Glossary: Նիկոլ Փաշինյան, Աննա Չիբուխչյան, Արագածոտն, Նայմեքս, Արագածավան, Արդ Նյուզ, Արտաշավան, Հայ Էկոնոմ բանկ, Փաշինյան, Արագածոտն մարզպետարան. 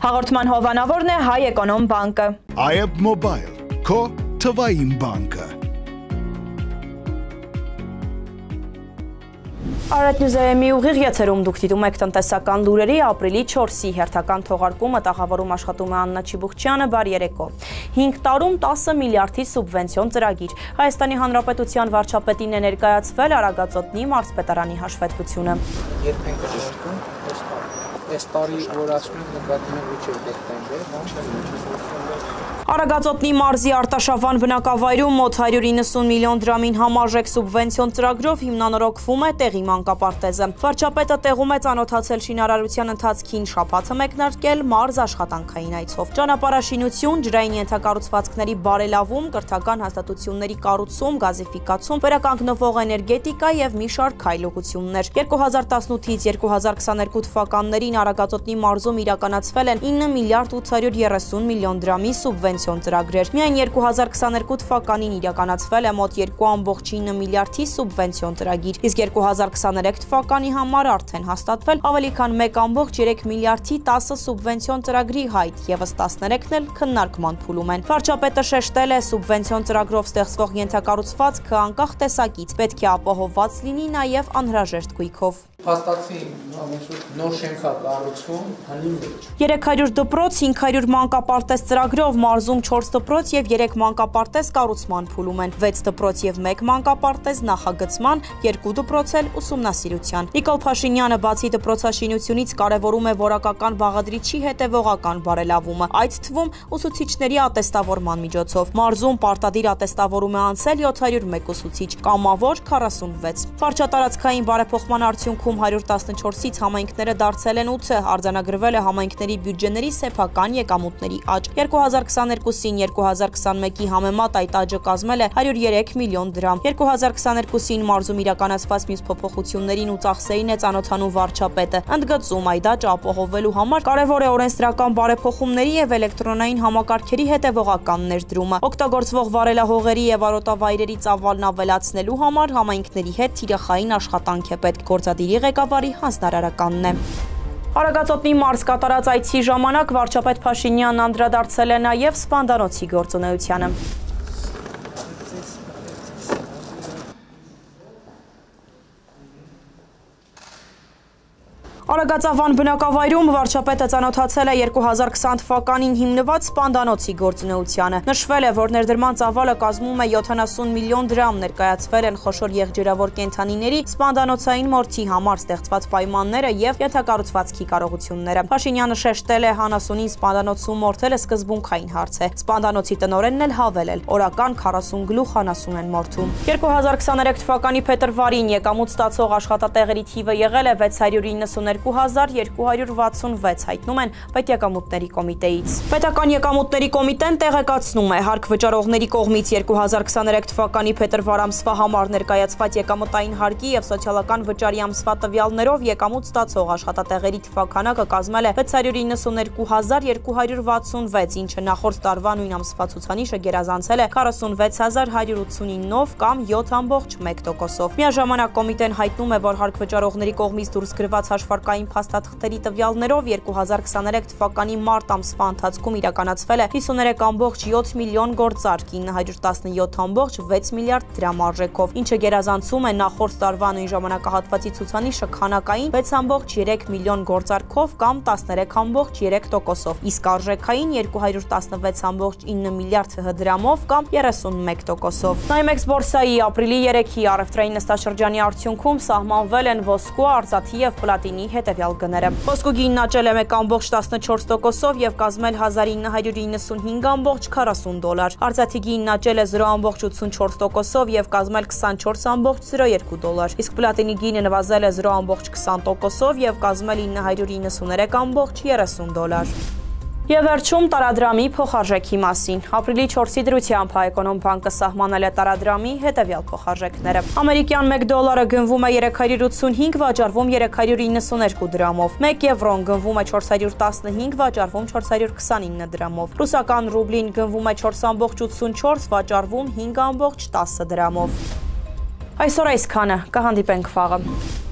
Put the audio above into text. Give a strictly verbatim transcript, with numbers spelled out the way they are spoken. Հաղորդման հովանավորն է Հայ Էկոնոմ բանկը։ Այ Ա Բ Mobile, քո թվային բանկը։ Արդ Նյուզի ուղիղ եթերում դուք դիտում եք տնտեսական լուրերի ապրիլի չորսի հերթական թողարկումը տաղավարում աշխատում է Աննա Չիբուխչյանը, բարի երեկո։ հինգ տարում տասը միլիարդի սուբվենցիոն ծրագիր։ Հայաստանի Հանրապետության վարչապետին է ներկայացվել Արագածոտնի մարզպետարանի հաշվետվությունը։ Երբ ենք շտկում, այս տարի որացնում նկատմամբ միջև դեկտեմբեր, ոչ Արագածոտնի մարզի Արտաշավան բնակավայրում մոտ հարյուր իննսուն միլիոն դրամին համարժեք սուբվենցիոն ծրագրով հիմնանորոգվում է տեղի մանկապարտեզը։ Վարչապետը տեղում է ցանոթացել շինարարության ընթացքին, շաբաթը մեկնարկել մարզ աշխատանքային այցով։ Ճանապարհաշինություն, ջրային ենթակառուցվածքների բարելավում, կրթական հաստատությունների կառուցում, գազիֆիկացում, վերականգնվող էներգետիկա և մի շարք այլ ուղղություններ։ երկու հազար տասնութից երկու հազար քսաներկու թվականներին Արագածոտնի մարզում իրականացվել են ինը միլիարդ ութսուն երեսուն միլիոն դրամի սուբվենցիոն ծրագրեր։ Միայն երկու հազար քսաներկու թվականին իրականացվել է մոտ երկու ամբողջ ինը միլիարդի սուբվենցիոն ծրագիր, իսկ երկու հազար քսաներեք թվականի համար արդեն հաստատվել ավելի քան մեկ ամբողջ երեք միլիարդի տասը սուբվենցիոն ծրագրի հայտ, եւս տասներեքն էլ քննարկման փուլում են։ Վարչապետը շեշտել է, սուբվենցիոն ծրագրով ստեղծվող ենթակառուցվածքը անկախ տեսակից պետք է ապահովված լինի նաեւ անհրաժեշտ գույքով։ Փաստացի նոր շենք է կառուցվում հնի մեջ։ երեք հարյուր դպրոց, հինգ հարյուր մանկապարտեզ ծրագրով մարզում չորս դպրոց և երեք մանկապարտեզ կառուցման փուլում են, վեց դպրոց և մեկ մանկապարտեզ նախագծման, երկու դպրոց էլ ուսումնասիրության։ Նիկոլ Փաշինյանը բացի դպրոցաշինությունից կարևորում է որակական բաղադրիչի հետևողական բարելավումը, այդ թվում ուսուցիչների ատեստավորման միջոցով։ Մարզում պարտադիր ատեստավորում է անցել յոթ հարյուր մեկ ուսուցիչ, կամավոր քառասունվեց։ Վարչատարածքային բարեփոխման արդյունքում հինգ հարյուր տասնչորսից համայնքները դարձել են ութը, արձանագրվել է համայնքների բյուջեների սեփական եկամուտների աճ։ երկու հազար քսաներկուսին երկու հազար քսաներկի համեմատ այդ աճը կազմել է հարյուր երեք միլիոն դրամ։ երկու հազար քսաներկուսին մարզում իրականացված մյուս փոփոխություններին ու ծախսերին է ծանոթանում վարչապետը, ընդգծում, այդ աճը ապահովելու համար կարևոր է օրենսդրական բարեփոխումների և էլեկտրոնային համակարգերի հետևողական ներդրումը։ Օգտագործվող վարելահողերի և արոտավայրերի ծավալն ավելացնելու համար համայնքների հետ թիրախային աշխատանք է պետք, գործադիրի ղեկավարի հանձնարարականն է։ Արագածոտնի մարզ կատարած այցի ժամանակ վարչապետ Փաշինյանն անդրադարձել է նաև սպանդանոցի գործունեությանը։ Արագածավան բնակավայրում վարչապետը ծանոթացել է երկու հազար քսան թվականին հիմնված սպանդանոցի գործունեությանը։ Նշվել է, որ ներդրման ծավալը կազմում է յոթանասուն միլիոն դրամ, ներկայացվել են խոշոր եղջերավոր կենդանիների սպանդանոցային մորթի համար ստեղծված պայմանները և ենթակառուցվածքի կարողությունները։ Փաշինյանը շեշտել է, հանասունին սպանդանոցում մորթելը սկզբունքային հարց է։ Սպանդանոցի տնօրենն էլ հավելել, օրական քառասուն գլուխ հանասուն են մորթում։ երկու հազար քսաներեք թվականի փետրվարին եկամուտ ստացող աշխատատեղերի թիվը եղել է վեց հարյուր իննսուներկու հազար երկու հարյուր վաթսունվեց, հայտնում են Պետյակամուտների կոմիտեից։ Պետական եկամուտների կոմիտեն տեղեկացնում է, հարկ վճարողների կողմից երկու հազար քսաներեք թվականի փետրվար ամսվա համար ներկայացված եկամտային հարկի և սոցիալական վճարի ամսվա տվյալներով եկամուտ ստացող աշխատատեղերի թվաքանակը կազմել է վեց հարյուր իննսուներկու հազար երկու հարյուր վաթսունվեց, ինչը նախորդ տարվա նույն ամսվա ցուցանիշը գերազանցել է քառասունվեց հազար հարյուր ութսունինով կամ յոթ ամբողջ մեկ տոկոսով։ Միաժամանակ կոմիտեն հայտնում է, որ հարկ վճարողների կողմից դուրս գրված հաշվարկային փաստաթղթերի տվյալներով երկու հազար քսաներեք թվականի մարտ ամսվա ընթացքում իրականացվել է հիսուներեք ամբողջ յոթ միլիոն գործարք ինը հարյուր տասնյոթ ամբողջ վեց միլիարդ դրամ արժեքով, ինչը գերազանցում է նախորդ տարվա նույն ժամանակահատվածի ցուցանիշը քանակային վեց ամբողջ երեք միլիոն գործարքով կամ տասներեք ամբողջ երեք տոկոսով, իսկ արժեքային երկու հարյուր տասնվեց ամբողջ ինը միլիարդ դրամով կամ երեսունմեկ տոկոսով։ Նայմեքս բորսայի ապրիլի երեքի առևտրային նստաշրջանի արդյունքում սահմանվել են ոսկու, արծաթի և պլատինի հետևյալ գները։ Ոսկու գինն աճել է մեկ ամբողջ տասնչորս տոկոսով և կազմել հազար ինը հարյուր իննսունհինգ ամբողջ քառասուն դոլար։ Արծաթի գինն աճել է զրո ամբողջ ութսունչորս տոկոսով և կազմել քսանչորս ամբողջ զրո երկու դոլար, իսկ պլատինի գինը նվազել է զրո ամբողջ քսան տոկոսով և կազմել ինը հարյուր իննսուներեք ամբողջ երեսուն դոլար։ Եվ վերջում տարադրամի փոխարժեքի մասին։ Ապրիլի չորսի դրությամբ Հայ Էկոնոմ բանկը սահմանել է տարադրամի հետևյալ փոխարժեքները։ Ամերիկյան մեկ դոլարը գնվում է երեք հարյուր ութսունհինգ, վաճառվում երեք հարյուր իննսուներկու դրամով, մեկ եվրոն գնվում է չորս հարյուր տասնհինգ, վաճառվում չորս հարյուր քսանինը դրամով, ռուսական ռուբլին գնվում է չորս ամբողջ ութսունչորս, վաճառվում հինգ ամբողջ տասը դրամով։ Այսօր այսքանը, կհանդիպենք վաղը։